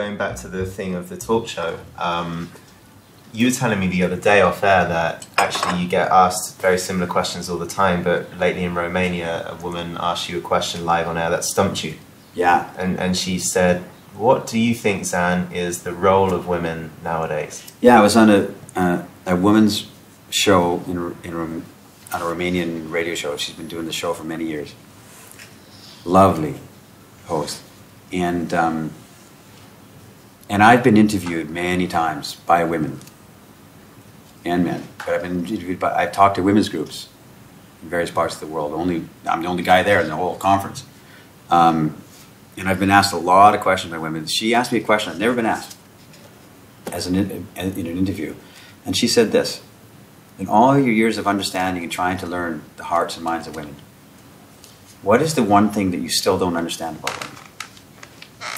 going back to the thing of the talk show, you were telling me the other day off air that actually you get asked very similar questions all the time, but lately in Romania, a woman asked you a question live on air that stumped you. Yeah. And she said, what do you think, Zan, is the role of women nowadays? Yeah, I was on a women's show on a Romanian radio show. She's been doing the show for many years. Lovely host. And I've been interviewed many times by women. And men, but I've been interviewed by, I've talked to women's groups in various parts of the world. I'm the only guy there in the whole conference, and I've been asked a lot of questions by women. She asked me a question I've never been asked in an interview, and she said this: in all your years of understanding and trying to learn the hearts and minds of women, what is the one thing that you still don't understand about women?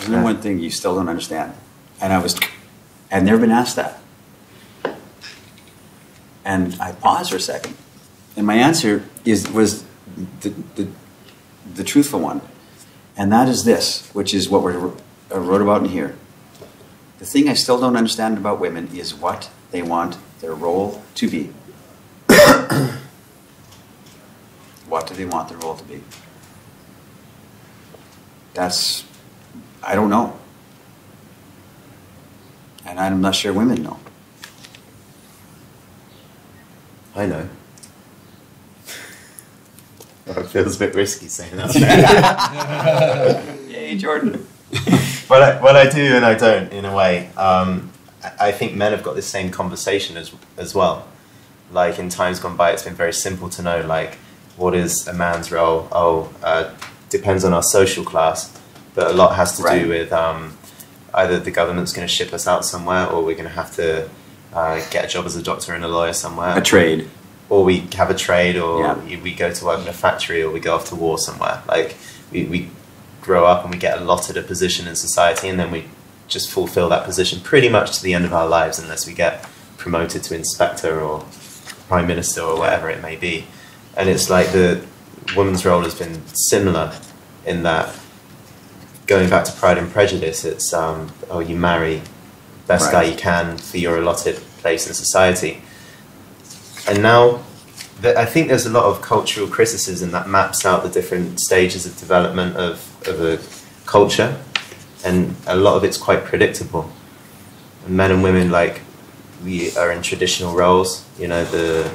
Isn't there one thing you still don't understand? And I've never been asked that. And I paused for a second, and my answer was the truthful one, and that is this, which is what I wrote about in here. The thing I still don't understand about women is what they want their role to be. What do they want their role to be? That's, I don't know, and I'm not sure women know. I know. Well, it feels a bit risky saying that. Yay, Jordan. Well, I do and I don't, in a way. I think men have got this same conversation as well. Like, in times gone by, it's been very simple to know, like, what is a man's role? Oh, depends on our social class, but a lot has to do with either the government's going to ship us out somewhere, or we're going to have to get a job as a doctor and a lawyer somewhere. A trade. Or we have a trade, or we go to work in a factory, or we go off to war somewhere. Like, we grow up and we get allotted a position in society, and then we just fulfill that position pretty much to the end of our lives, unless we get promoted to inspector or prime minister or whatever it may be. And it's like the woman's role has been similar in that, going back to Pride and Prejudice, it's, oh, you marry best guy you can for your allotted place in society. And now, I think there's a lot of cultural criticism that maps out the different stages of development of a culture, and a lot of it's quite predictable. Men and women, like, we are in traditional roles, you know, the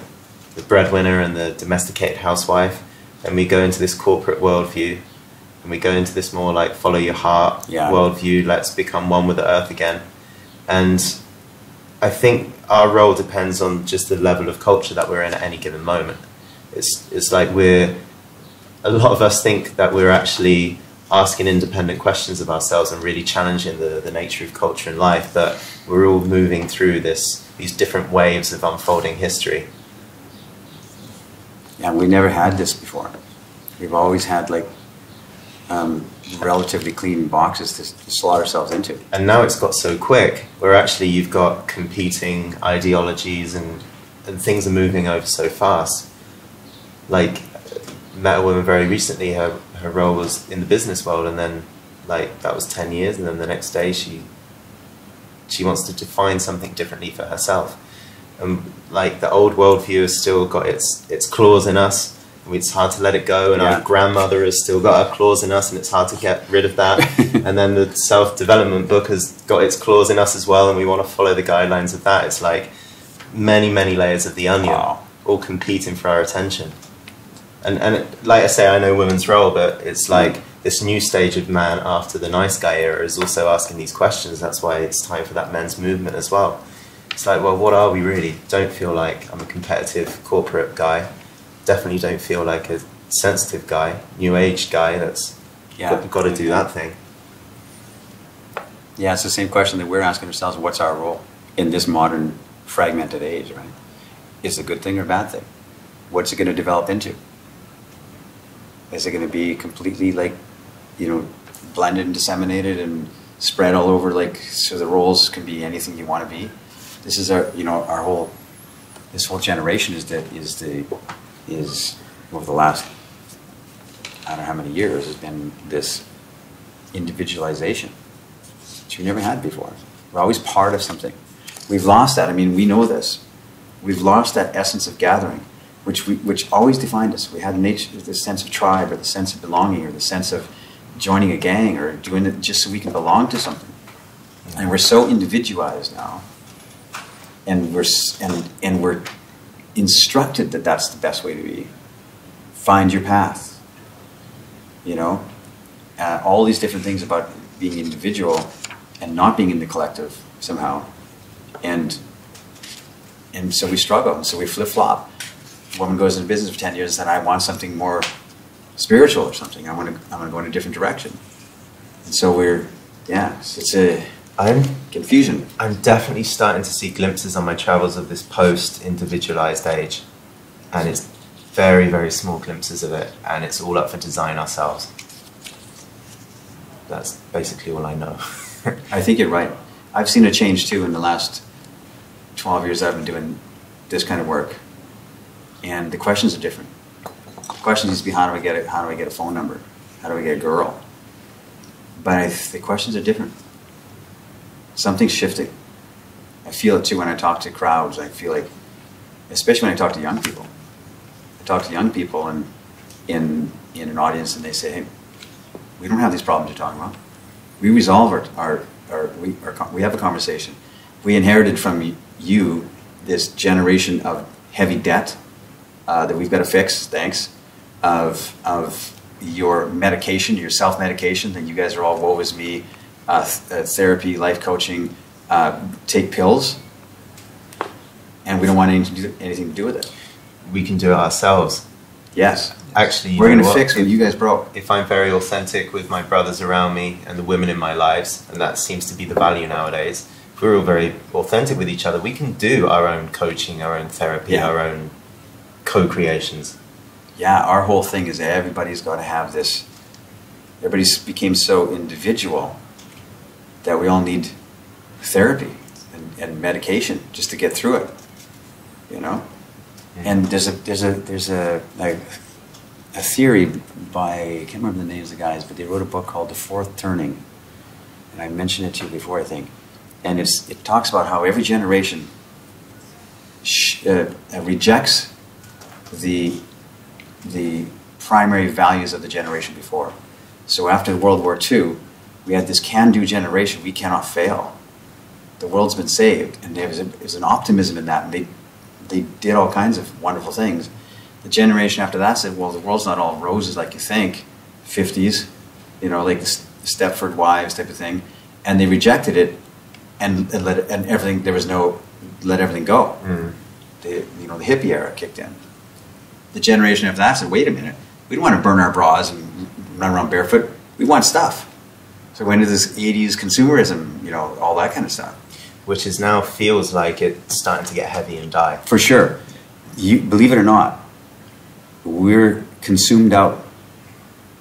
breadwinner and the domesticated housewife, and we go into this corporate worldview, and we go into this more, like, follow your heart worldview, let's become one with the earth again. And I think our role depends on just the level of culture that we're in at any given moment. It's like a lot of us think that we're actually asking independent questions of ourselves and really challenging the nature of culture and life, but we're all moving through these different waves of unfolding history. Yeah, we never had this before. We've always had, like, relatively clean boxes to slot ourselves into. And now it's got so quick, where actually you've got competing ideologies and things are moving over so fast. Like, met a woman very recently, her role was in the business world, and then, like, that was 10 years, and then the next day she wants to define something differently for herself. And, like, the old worldview has still got its claws in us. It's hard to let it go, and our grandmother has still got her claws in us, and it's hard to get rid of that. And then the self-development book has got its claws in us as well, and we want to follow the guidelines of that. It's like many, many layers of the onion, all competing for our attention. And like I say, I know women's role, but it's like this new stage of man after the nice guy era is also asking these questions. That's why it's time for that men's movement as well. It's like, well, what are we really? Don't feel like I'm a competitive corporate guy. Definitely don't feel like a sensitive guy, new age guy that's got to do that thing. Yeah, it's the same question that we're asking ourselves: what's our role in this modern fragmented age, right? Is it a good thing or a bad thing? What's it going to develop into? Is it going to be completely, like, you know, blended and disseminated and spread all over, like, so the roles can be anything you want to be? This is our, you know, our whole, this whole generation is over the last, I don't know how many years, has been this individualization. that you never had before. We're always part of something. We've lost that. I mean, we know this. We've lost that essence of gathering, which always defined us. We had this sense of tribe, or the sense of belonging, or the sense of joining a gang, or doing it just so we can belong to something. And we're so individualized now, and we're instructed that that's the best way to be. Find your path. You know, all these different things about being individual and not being in the collective somehow, and so we struggle, and so we flip-flop. A woman goes into business for 10 years and said, I want something more spiritual or something. I want to go in a different direction. And so we're, yeah, it's a confusion. I'm definitely starting to see glimpses on my travels of this post-individualized age, and it's very, very small glimpses of it, and it's all up for design ourselves. That's basically all I know. I think you're right. I've seen a change too in the last 12 years I've been doing this kind of work, and the questions are different. The question used to be, how do I get it? How do I get a phone number? How do I get a girl? But the questions are different. Something's shifting. I feel it too when I talk to crowds. I feel like, especially when I talk to young people. I talk to young people and in an audience, and they say, hey, we don't have these problems you're talking about. We resolve we have a conversation. We inherited from you this generation of heavy debt that we've got to fix, thanks, of your medication, your self-medication, that you guys are all woe is me, therapy, life coaching, take pills, and we don't want anything to do with it. We can do it ourselves. Yes. Actually, we're going to fix what you guys broke. If I'm very authentic with my brothers around me and the women in my lives, and that seems to be the value nowadays, if we're all very authentic with each other, we can do our own coaching, our own therapy, yeah, our own co-creations. Yeah, our whole thing is everybody's got to have this. Everybody's became so individual that we all need therapy and medication just to get through it, you know. Mm. And there's a theory by, I can't remember the names of the guys, but they wrote a book called The Fourth Turning, and I mentioned it to you before, I think. And it talks about how every generation rejects the primary values of the generation before. So after World War II, we had this can-do generation. We cannot fail. The world's been saved, and there was an optimism in that, and they did all kinds of wonderful things. The generation after that said, well, the world's not all roses like you think, 50s, you know, like the Stepford Wives type of thing, and they rejected it and let everything go. Mm. You know, the hippie era kicked in. The generation after that said, wait a minute, we don't want to burn our bras and run around barefoot. We want stuff. So we went into this 80s consumerism, you know, all that kind of stuff. Which is now feels like it's starting to get heavy and die. For sure. You, believe it or not, we're consumed out.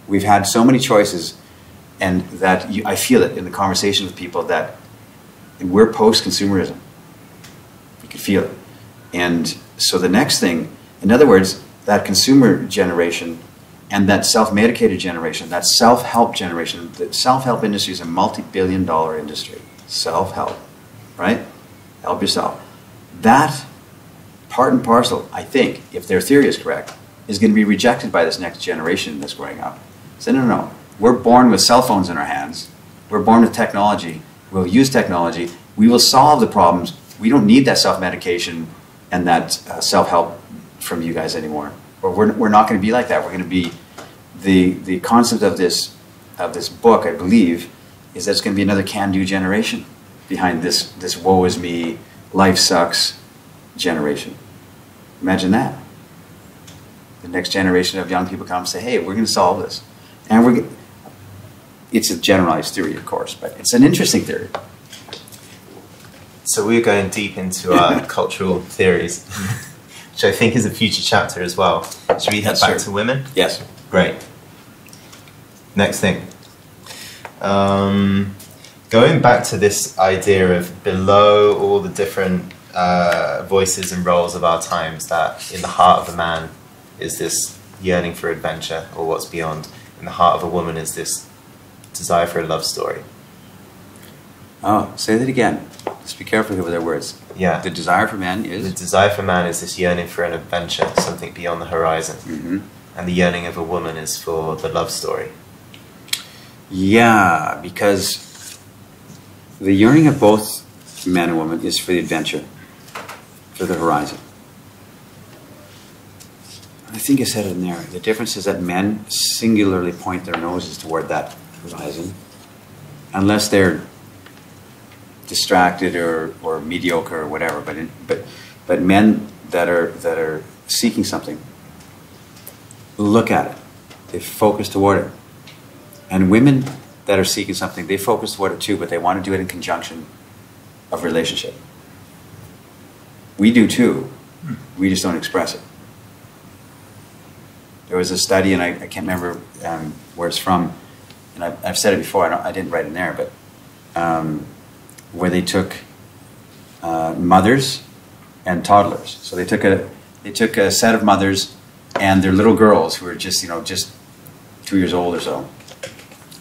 We've had so many choices, and that I feel it in the conversation with people that we're post-consumerism. You can feel it. And so the next thing, in other words, that consumer generation and that self-medicated generation, that self-help generation, the self-help industry is a multi-billion-dollar industry. Self-help, right? Help yourself. That part and parcel, I think, if their theory is correct, is going to be rejected by this next generation that's growing up. So no, no, no. We're born with cell phones in our hands. We're born with technology. We'll use technology. We will solve the problems. We don't need that self-medication and that self-help from you guys anymore. Or we're not going to be like that. We're going to be the concept of this book, I believe, is that it's going to be another can-do generation behind this woe is me, life sucks generation. Imagine that. The next generation of young people come and say, hey, we're going to solve this. And it's a generalized theory, of course, but it's an interesting theory. So we're going deep into our cultural theories, which I think is a future chapter as well. Should we head back to women? Yes. Great. Next thing. Going back to this idea of below all the different voices and roles of our times, that in the heart of a man is this yearning for adventure or what's beyond. In the heart of a woman is this desire for a love story. Oh, say that again. Let's be careful here with our words. Yeah. The desire for man is? The desire for man is this yearning for an adventure, something beyond the horizon. Mm-hmm. And the yearning of a woman is for the love story. Yeah, because the yearning of both man and woman is for the adventure, for the horizon. I think I said it in there. The difference is that men singularly point their noses toward that horizon, unless they're distracted or mediocre or whatever. But men that are seeking something look at it. They focus toward it. And women that are seeking something, they focus toward it too, but they want to do it in conjunction of relationship. We do too. We just don't express it. There was a study, and I can't remember where it's from, and I've said it before, I didn't write in there, but where they took mothers and toddlers. So they took a set of mothers and their little girls who were just 2 years old or so,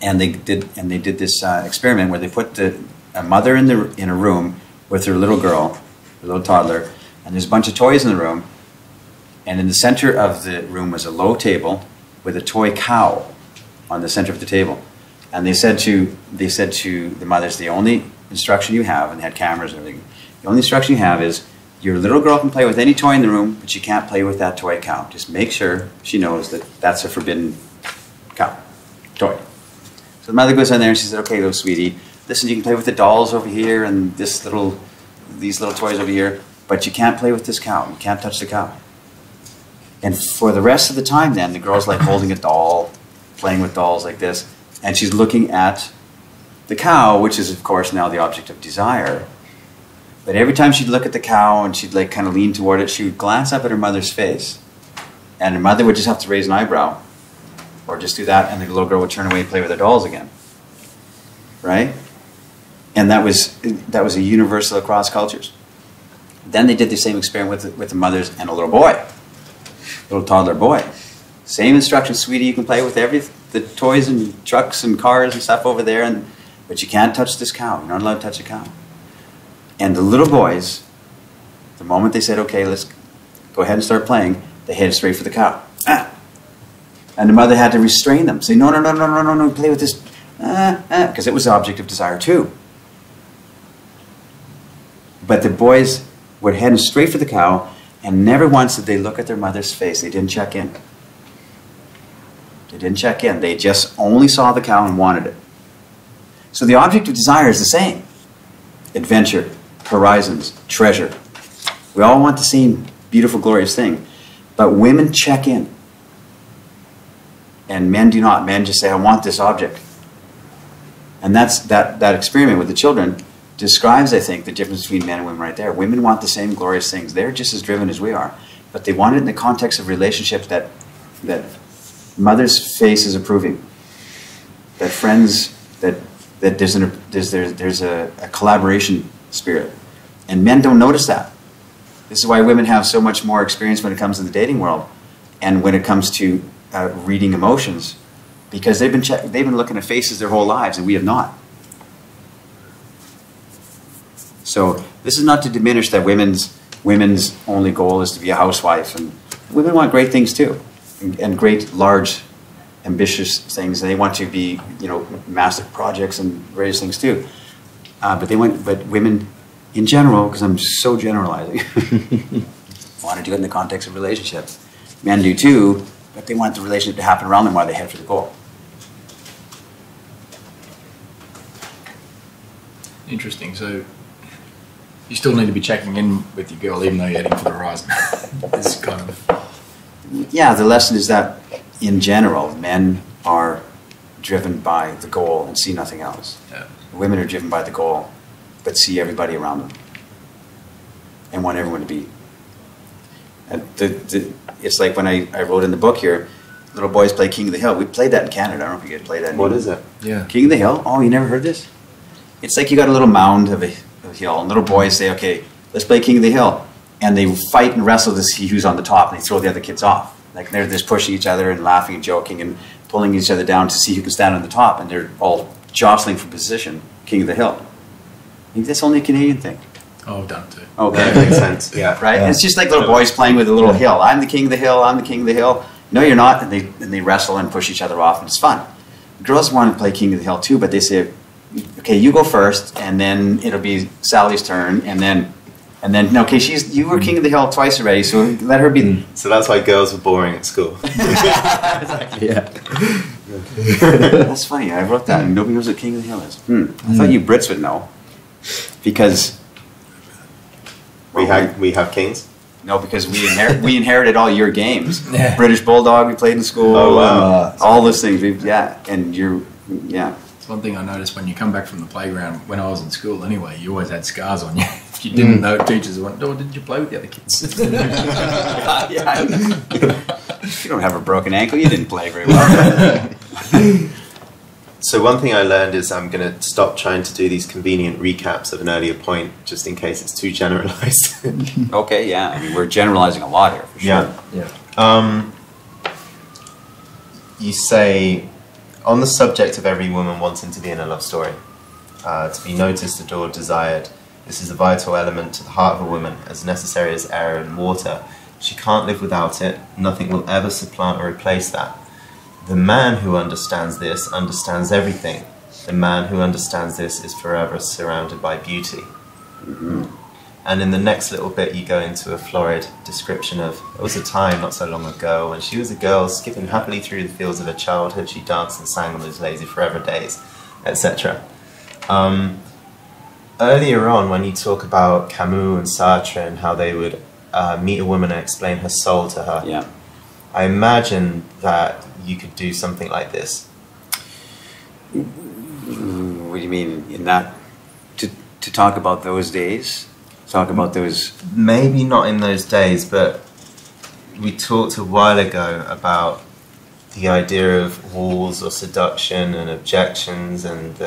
and they did this experiment where they put a mother in a room with her little girl, her little toddler, and there's a bunch of toys in the room. And in the center of the room was a low table with a toy cow on the center of the table. And they said to the mothers, the only instruction you have, and they had cameras and everything, the only instruction you have is your little girl can play with any toy in the room, but she can't play with that toy cow. Just make sure she knows that that's a forbidden cow, toy. So the mother goes in there and she said, okay, little sweetie, listen, you can play with the dolls over here and these little toys over here, but you can't play with this cow. You can't touch the cow. And for the rest of the time then, the girl's like holding a doll, playing with dolls like this, and she's looking at the cow, which is of course now the object of desire. But every time she'd look at the cow and she'd like kind of lean toward it, she would glance up at her mother's face. And her mother would just have to raise an eyebrow or just do that, and the little girl would turn away and play with her dolls again. Right? And that was a universal across cultures. Then they did the same experiment with the mothers and a little boy. Little toddler boy. Same instruction, sweetie, you can play with the toys and trucks and cars and stuff over there, but you can't touch this cow. You're not allowed to touch a cow. And the little boys, the moment they said, okay, let's go ahead and start playing, they headed straight for the cow. Ah! And the mother had to restrain them, say, no, no, no, no, no, no, no, play with this, because it was the object of desire too. But the boys were heading straight for the cow, and never once did they look at their mother's face. They didn't check in. They didn't check in. They just only saw the cow and wanted it. So the object of desire is the same. Adventure, horizons, treasure. We all want the same beautiful, glorious thing. But women check in. And men do not. Men just say, I want this object. And that experiment with the children describes, I think, the difference between men and women right there. Women want the same glorious things. They're just as driven as we are. But they want it in the context of relationships that mother's face is approving, that friends, that there's a collaboration spirit. And men don't notice that. This is why women have so much more experience when it comes to the dating world and when it comes to reading emotions, because they've been looking at faces their whole lives, and we have not. So this is not to diminish that women's only goal is to be a housewife, and women want great things too, and great, large, ambitious things. They want to be, massive projects and various things too. But women, in general, because I'm so generalizing, want to do it in the context of relationships. Men do too, but they want the relationship to happen around them while they head for the goal. Interesting. So you still need to be checking in with your girl, even though you're heading for the horizon. It's kind of... Yeah, the lesson is that, in general, men are driven by the goal and see nothing else. Yeah. Women are driven by the goal, but see everybody around them and want everyone to be. And it's like when I wrote in the book here, little boys play King of the Hill. We played that in Canada. I don't know if you guys played that. What is it? Yeah. King of the Hill? Oh, you never heard this? It's like you got a little mound of a hill, and little boys say, okay, let's play King of the Hill, and they fight and wrestle to see who's on the top, and they throw the other kids off. Like they're just pushing each other and laughing and joking and pulling each other down to see who can stand on the top, and they're all jostling for position, King of the Hill. Maybe that's only a Canadian thing. Oh, down to it. Okay, that makes sense. Yeah, right. Yeah. It's just like little boys playing with a little hill. I'm the king of the hill. I'm the king of the hill. No, you're not. And they wrestle and push each other off, and it's fun. Girls want to play king of the hill too, but they say, "Okay, you go first, and then it'll be Sally's turn, and then no, okay, you were king of the hill twice already, so let her be." So that's why girls are boring at school. Exactly. Yeah. That's funny. I wrote that, and nobody knows what king of the hill is. I thought you Brits would know, because. We have kings? No, because we inherited all your games. Yeah. British Bulldog we played in school. Oh, wow. All those things. It's one thing I noticed when you come back from the playground, when I was in school anyway, you always had scars on you. If you didn't know, teachers went, "Oh, did you play with the other kids?" If you don't have a broken ankle, you didn't play very well. So one thing I learned is I'm going to stop trying to do these convenient recaps of an earlier point, just in case it's too generalized. Okay, yeah. I mean, we're generalizing a lot here, for sure. Yeah. You say, on the subject of every woman wanting to be in a love story, to be noticed, adored, desired, this is a vital element to the heart of a woman, as necessary as air and water. She can't live without it. Nothing will ever supplant or replace that. The man who understands this understands everything. The man who understands this is forever surrounded by beauty. Mm-hmm. And in the next little bit, you go into a florid description of, it was a time not so long ago when she was a girl skipping happily through the fields of her childhood. She danced and sang on those lazy forever days, etc. Earlier on, when you talk about Camus and Sartre and how they would meet a woman and explain her soul to her, yeah. I imagine that you could do something like this. What do you mean? In that, to talk about those days, talk about those. Maybe not in those days, but we talked a while ago about the idea of walls or seduction and objections, and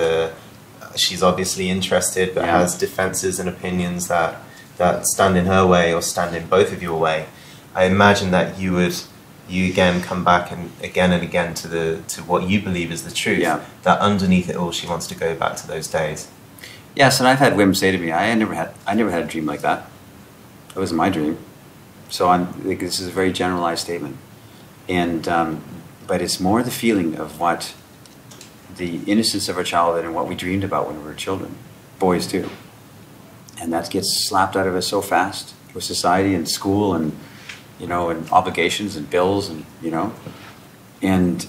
she's obviously interested, but has defenses and opinions that stand in her way or stand in both of your way. I imagine that you would. You again come back and again to what you believe is the truth. Yeah. That underneath it all, she wants to go back to those days. Yes, and I've had women say to me, "I never had a dream like that. It wasn't my dream." So I think this is a very generalized statement, and but it's more the feeling of what the innocence of our childhood and what we dreamed about when we were children, boys too, and that gets slapped out of us so fast with society and school and. You know, and obligations and bills and, you know. And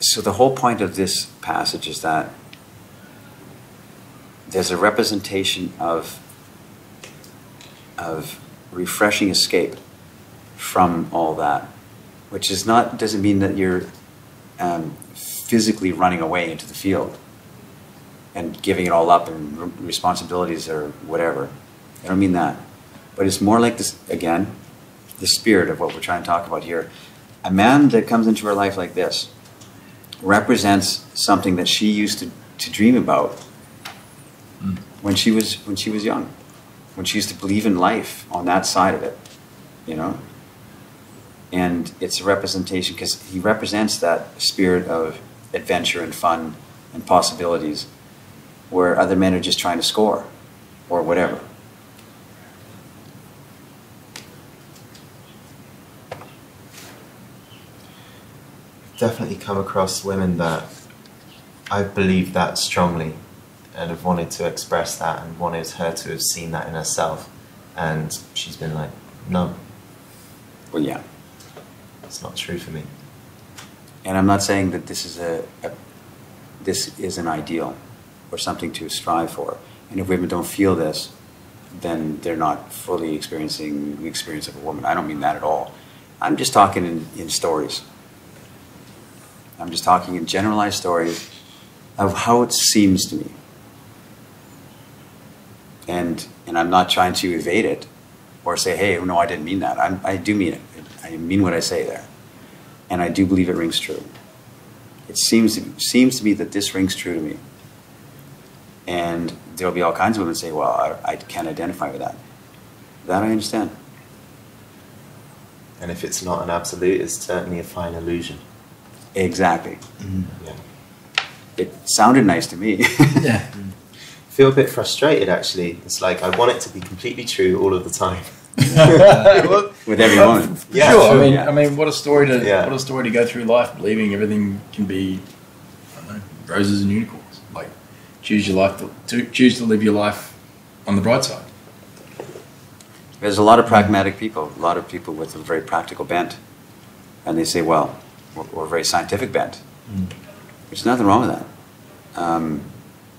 so the whole point of this passage is that there's a representation of refreshing escape from all that, which is not, doesn't mean that you're physically running away into the field and giving it all up and responsibilities or whatever. I don't mean that. But it's more like this, again, the spirit of what we're trying to talk about here. A man that comes into her life like this represents something that she used to dream about when she was young, when she used to believe in life on that side of it, you know? And it's a representation because he represents that spirit of adventure and fun and possibilities where other men are just trying to score or whatever. Definitely come across women that I believe that strongly and have wanted to express that and wanted her to have seen that in herself, and she's been like, no. Well, yeah. It's not true for me. And I'm not saying that this is this is an ideal or something to strive for. And if women don't feel this, then they're not fully experiencing the experience of a woman. I don't mean that at all. I'm just talking in stories. I'm just talking in generalized stories of how it seems to me. And I'm not trying to evade it or say, hey, no, I didn't mean that. I do mean it. I mean what I say there. And I do believe it rings true. It seems to me that this rings true to me. And there'll be all kinds of women say, well, I can't identify with that. That I understand. And if it's not an absolute, it's certainly a fine illusion. Exactly. Mm-hmm. Yeah. It sounded nice to me. Yeah. feel a bit frustrated, actually. It's like I want it to be completely true all of the time. With everyone. Yeah, sure. Sure. I mean, what a story to what a story to go through life believing everything can be, I don't know, roses and unicorns. Like, choose your life to choose to live your life on the bright side. There's a lot of pragmatic people, a lot of people with a very practical bent, and they say, well, or very scientific bent. Mm. There's nothing wrong with that.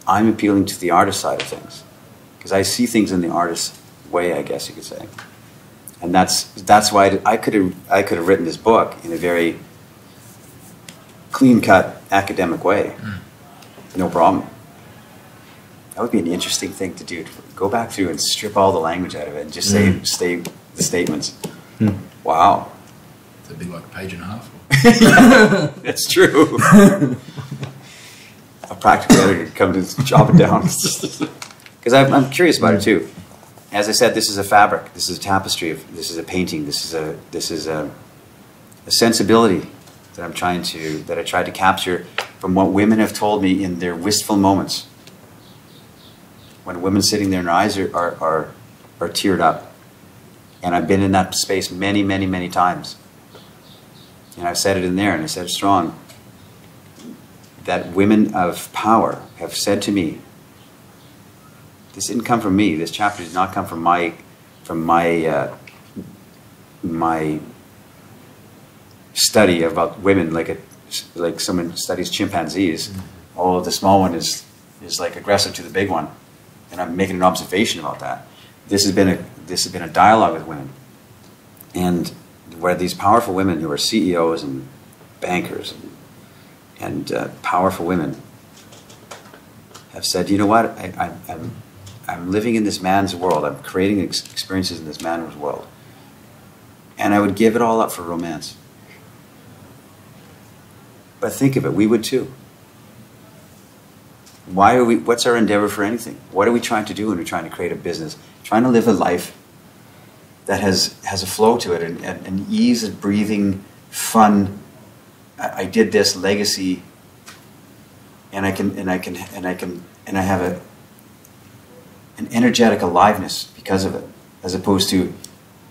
I'm appealing to the artist side of things, because I see things in the artist's way, I guess you could say. And that's why I could have written this book in a very clean-cut academic way, no problem. That would be an interesting thing to do, to go back through and strip all the language out of it and just say the statements. Mm. Wow. That'd be like a page and a half. Yeah, that's true. A practical editor could come to chop it down. Because I'm curious about it too. As I said, this is a fabric. This is a tapestry. This is a painting. This is a sensibility that I'm trying to I tried to capture from what women have told me in their wistful moments. When women sitting there and their eyes are teared up, and I've been in that space many, many, many times. And I've said it in there, and I said it strong, that women of power have said to me, this didn't come from me, this chapter did not come from my study about women, like someone studies chimpanzees. Oh, the small one is like aggressive to the big one, and I'm making an observation about that. This has been a dialogue with women, and where these powerful women who are CEOs and bankers and powerful women have said, you know what, I'm living in this man's world, I'm creating experiences in this man's world, and I would give it all up for romance. But think of it, we would too. Why are we, what's our endeavor for anything? What are we trying to do when we're trying to create a business, trying to live a life that has a flow to it, and an ease of breathing, fun. I did this legacy, and I have an energetic aliveness because of it, as opposed to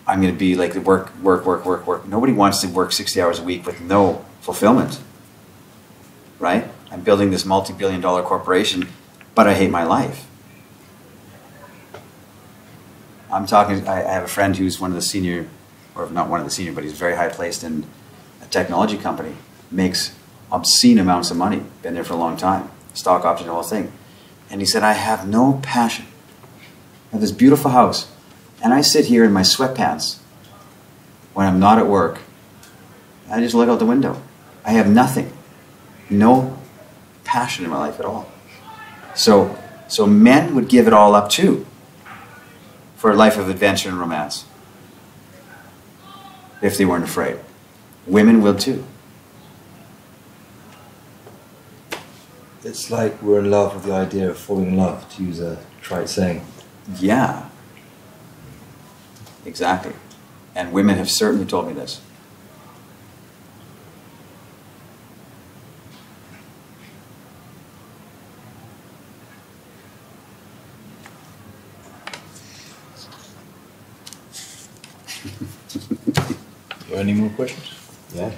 I'm going to be like the work. Nobody wants to work 60 hours a week with no fulfillment, right? I'm building this multi-billion-dollar corporation, but I hate my life. I'm talking, I have a friend who's one of the senior, or not one of the senior, but he's very high placed in a technology company, makes obscene amounts of money, been there for a long time, stock option, the whole thing. And he said, I have no passion. I have this beautiful house, and I sit here in my sweatpants when I'm not at work. I just look out the window. I have nothing, no passion in my life at all. So men would give it all up too, for a life of adventure and romance, if they weren't afraid. Women will too. It's like we're in love with the idea of falling in love, to use a trite saying. Yeah, exactly. And women have certainly told me this. Any more questions? Yeah.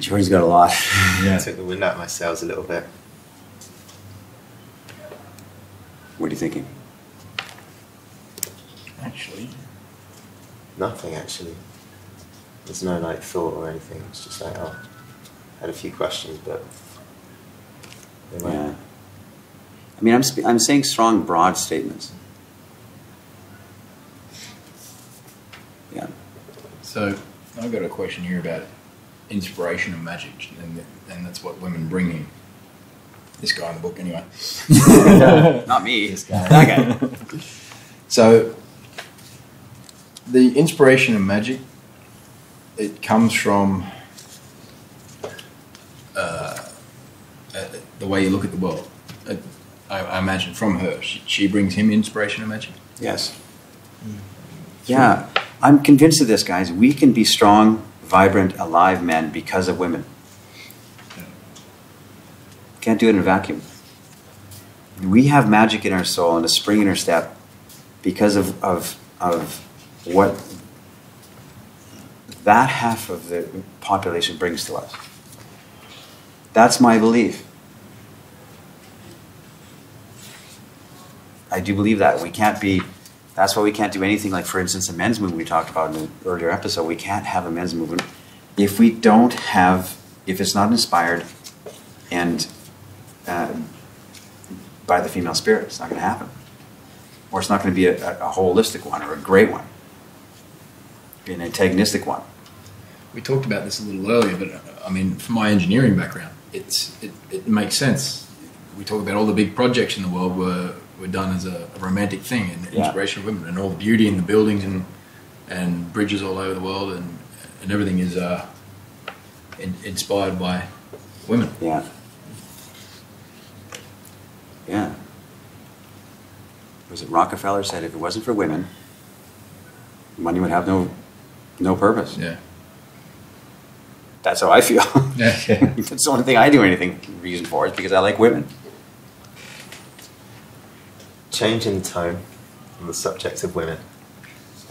Jordan's got a lot. Yeah. I took the wind out of my sails a little bit. What are you thinking? Actually, nothing actually. There's no like thought or anything. It's just like, oh, I had a few questions, but they weren't. Yeah. I mean, I'm saying strong, broad statements. Yeah. So, I've got a question here about inspiration and magic, and that's what women bring in. This guy in the book, anyway. Not me. This guy. That guy. So, the inspiration and magic, it comes from the way you look at the world. I imagine from her. She brings him inspiration and magic? Yes. Mm. Yeah. I'm convinced of this, guys. We can be strong, vibrant, alive men because of women. Can't do it in a vacuum. we have magic in our soul and a spring in our step because of what that half of the population brings to us. That's my belief. I do believe that. We can't be, that's why we can't do anything like, for instance, a men's movement we talked about in an earlier episode. We can't have a men's movement if we don't have, if it's not inspired and by the female spirit. It's not going to happen. Or it's not going to be a holistic one or a great one, an antagonistic one. We talked about this a little earlier, but I mean, from my engineering background, it makes sense. We talk about all the big projects in the world were done as a romantic thing and the integration of women, and all the beauty in the buildings and bridges all over the world and everything is inspired by women. Yeah. Yeah. Was it Rockefeller said if it wasn't for women, money would have no purpose. Yeah. That's how I feel. Yeah, yeah. That's the only thing I do anything reason for is because I like women. Change in tone on the subject of women.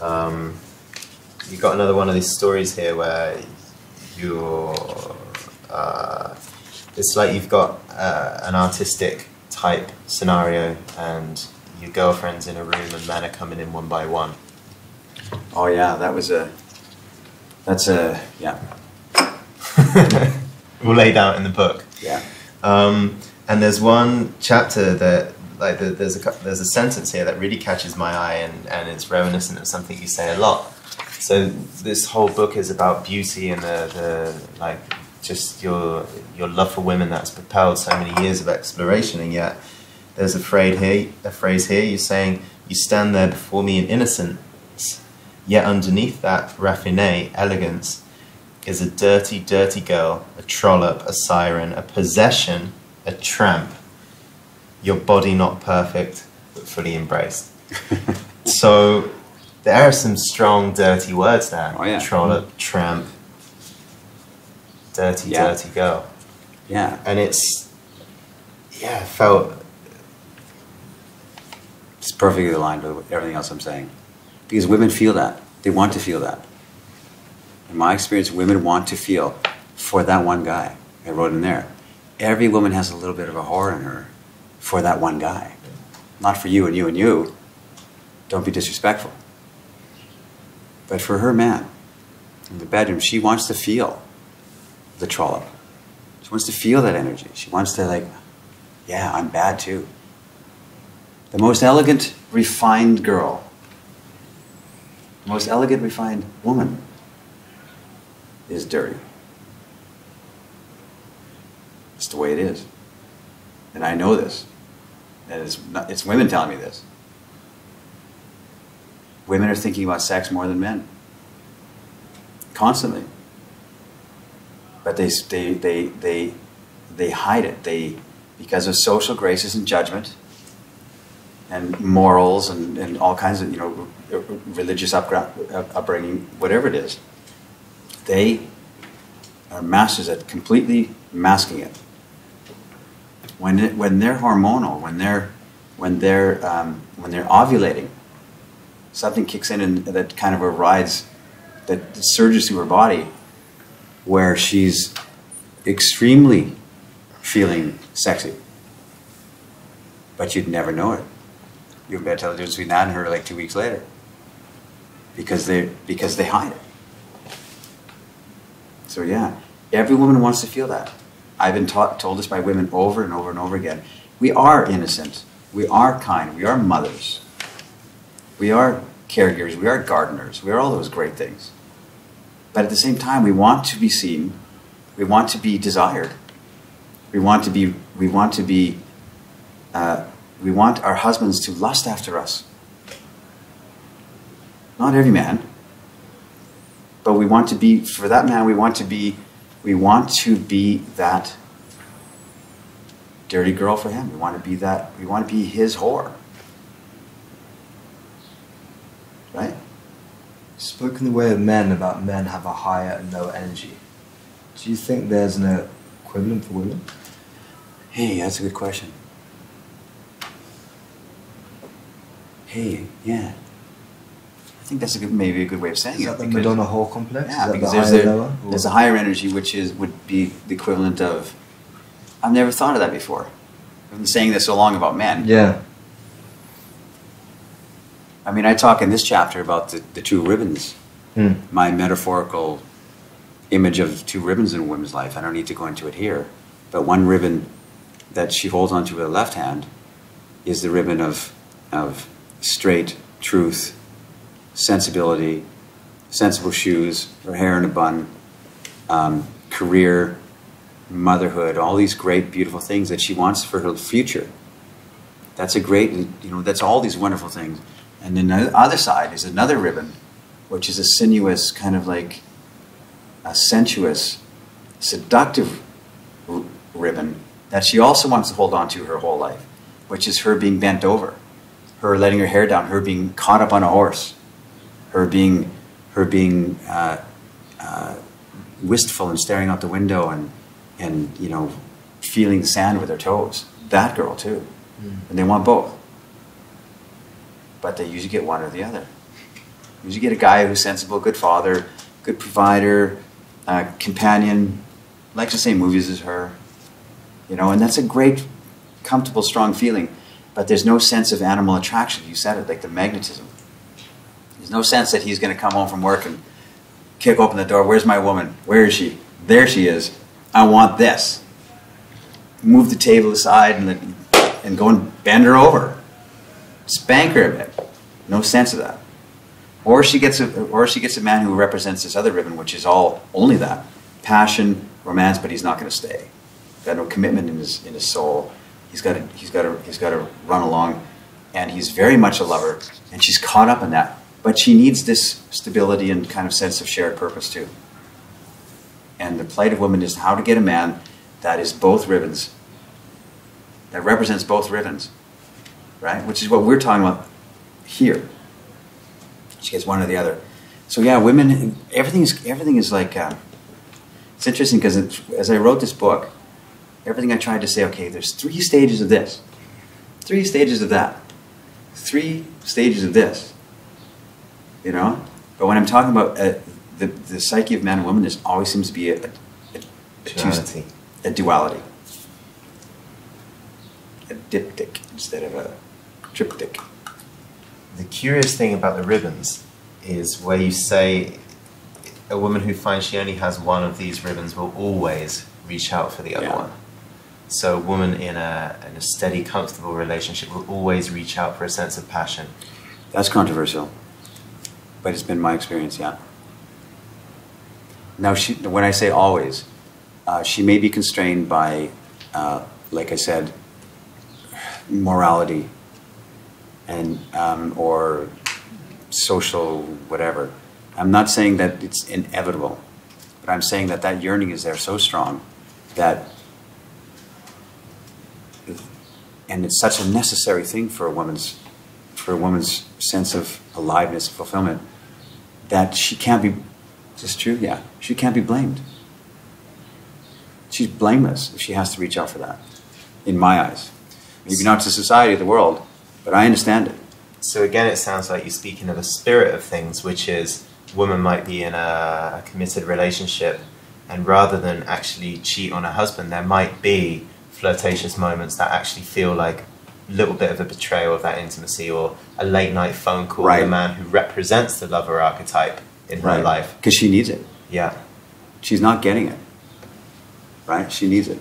You got another one of these stories here where you're, it's like you've got an artistic type scenario and your girlfriend's in a room and men are coming in one by one. Oh yeah, that was a, that's a, yeah. All laid out in the book. Yeah. And there's one chapter that, like, there's a sentence here that really catches my eye and it's reminiscent of something you say a lot. So this whole book is about beauty and the like, just your love for women that's propelled so many years of exploration, and yet there's a phrase here, you're saying, you stand there before me in innocence, yet underneath that raffinée, elegance, is a dirty, dirty girl, a trollop, a siren, a possession, a tramp. Your body not perfect, but fully embraced. So there are some strong, dirty words there. Oh, yeah. Trollop, tramp, dirty, dirty girl. Yeah. And it's, yeah, it felt... It's perfectly aligned with everything else I'm saying. Because women feel that. They want to feel that. In my experience, women want to feel for that one guy. I wrote in there, every woman has a little bit of a horror in her for that one guy. Not for you and you and you. Don't be disrespectful. But for her man, in the bedroom, she wants to feel the trollop. She wants to feel that energy. She wants to, like, yeah, I'm bad too. The most elegant, refined girl, the most elegant, refined woman is dirty. It's the way it is. And I know this. And it's women telling me this. Women are thinking about sex more than men. Constantly. But they hide it. They, because of social graces and judgment and morals and all kinds of, you know, religious upbringing, whatever it is, they are masters at completely masking it. When they're hormonal, when they're ovulating, something kicks in and that kind of overrides, that surges through her body, where she's extremely feeling sexy. But you'd never know it. You'd better tell the difference between that and her like 2 weeks later, because they hide it. So yeah, every woman wants to feel that. I've been told this by women over and over and over again. We are innocent. We are kind. We are mothers. We are caregivers. We are gardeners. We are all those great things. But at the same time, we want to be seen. We want to be desired. We want our husbands to lust after us. Not every man. But we want to be, for that man, we want to be that dirty girl for him. We want to be his whore. Right? Spoken the way of men about men have a higher and lower energy. Do you think there's an equivalent for women? Hey, that's a good question. Hey, yeah. I think that's a good, maybe a good way of saying it. Is that the Madonna Hall complex? Yeah, because there's a higher energy, which is would be the equivalent of. I've never thought of that before. I've been saying this so long about men. Yeah. I mean, I talk in this chapter about the two ribbons. Mm. My metaphorical image of two ribbons in a woman's life. I don't need to go into it here. But one ribbon that she holds onto with her left hand is the ribbon of straight truth, sensibility, sensible shoes, her hair in a bun, career, motherhood, all these great, beautiful things that she wants for her future. That's a great, you know, that's all these wonderful things. And then the other side is another ribbon, which is a sinuous, kind of like a sensuous, seductive ribbon that she also wants to hold on to her whole life, which is her being bent over, her letting her hair down, her being caught up on a horse, her being wistful and staring out the window and you know, feeling the sand with her toes. That girl too, and they want both. But they usually get one or the other. You usually get a guy who's sensible, good father, good provider, companion, likes the same movies as her, you know, and that's a great, comfortable, strong feeling. But there's no sense of animal attraction. You said it, like the magnetism. There's no sense that he's going to come home from work and kick open the door. Where's my woman? Where is she? There she is. I want this. Move the table aside and go and bend her over. Spank her a bit. No sense of that. Or she gets a man who represents this other ribbon, which is all only that passion, romance, but he's not going to stay. He's got no commitment in his soul. He's got to run along, and he's very much a lover, and she's caught up in that. But she needs this stability and kind of sense of shared purpose too. And the plight of women is how to get a man that is both ribbons, that represents both ribbons. Right? Which is what we're talking about here. She gets one or the other. So yeah, women, everything is like, it's interesting because as I wrote this book, everything I tried to say, okay, there's 3 stages of this, 3 stages of that, 3 stages of this, you know? But when I'm talking about the psyche of man and woman, there always seems to be a duality. A diptych instead of a triptych. The curious thing about the ribbons is where you say a woman who finds she only has one of these ribbons will always reach out for the other one. So a woman in a steady, comfortable relationship will always reach out for a sense of passion. That's controversial, but it's been my experience, yeah. Now, when I say always, she may be constrained by, like I said, morality and or social whatever. I'm not saying that it's inevitable, but I'm saying that that yearning is there so strong that, and it's such a necessary thing for a woman's sense of aliveness and fulfillment that she can't be. Is this true? Yeah, she can't be blamed. She's blameless if she has to reach out for that, in my eyes. Maybe not to society, the world, but I understand it. So again, it sounds like you're speaking of a spirit of things, which is a woman might be in a committed relationship, and rather than actually cheat on her husband, there might be flirtatious moments that actually feel like a little bit of a betrayal of that intimacy, or a late night phone call from a man who represents the lover archetype in her life. Because she needs it. Yeah. She's not getting it. Right? She needs it.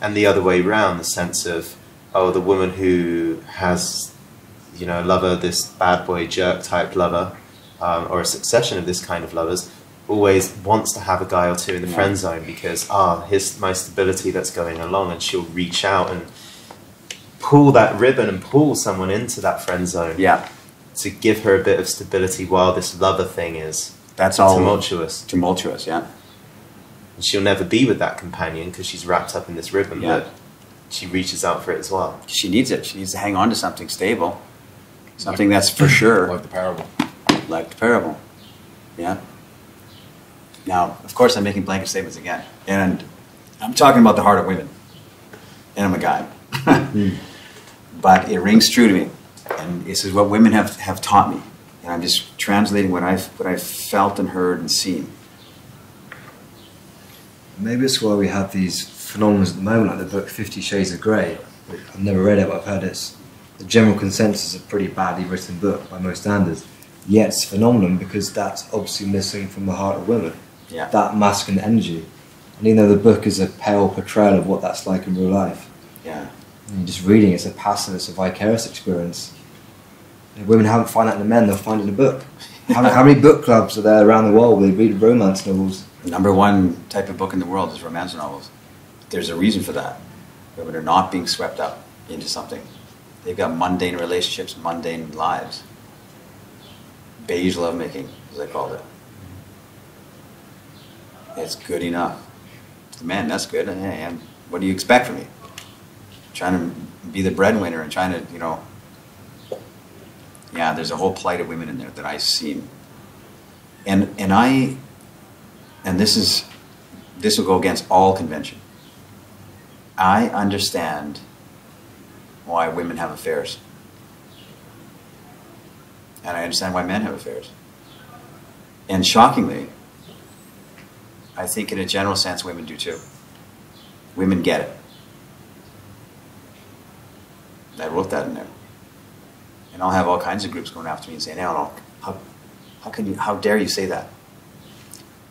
And the other way around, the sense of, oh, the woman who has, you know, a lover, this bad boy jerk type lover, or a succession of this kind of lovers, always wants to have a guy or two in the friend zone because, here's my stability that's going along, and she'll reach out and pull that ribbon and pull someone into that friend zone to give her a bit of stability while this lover thing is tumultuous. Tumultuous, yeah. And she'll never be with that companion because she's wrapped up in this ribbon. Yeah. But she reaches out for it as well. She needs it. She needs to hang on to something stable. Something that's for sure. Like the parable. Like the parable. Yeah. Now, of course, I'm making blanket statements again. And I'm talking about the heart of women. And I'm a guy. But it rings true to me. And this is what women have taught me. And I'm just translating what I've felt and heard and seen. Maybe it's why we have these phenomenons at the moment, like the book 50 Shades of Grey. I've never read it, but I've heard it's the general consensus of a pretty badly written book by most standards. Yet it's a phenomenon because that's obviously missing from the heart of women. Yeah. That masculine energy. And even though the book is a pale portrayal of what that's like in real life, yeah, and just reading it's a passive, it's a vicarious experience. If women haven't found that in the men, they'll find it in a book. How many book clubs are there around the world where they read romance novels? #1 type of book in the world is romance novels. There's a reason for that. Women are not being swept up into something. They've got mundane relationships, mundane lives. Beige lovemaking, as they called it. It's good enough. Man, that's good. Hey, and what do you expect from me? I'm trying to be the breadwinner and trying to, you know. Yeah, there's a whole plight of women in there that I've seen. And this will go against all convention. I understand why women have affairs. And I understand why men have affairs. And shockingly, I think in a general sense women do too. Women get it. I wrote that in there. And I'll have all kinds of groups going after me and saying, no, how dare you say that?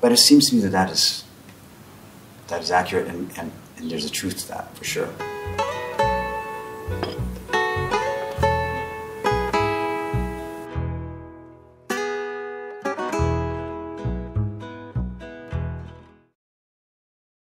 But it seems to me that that is accurate, and there's a truth to that for sure.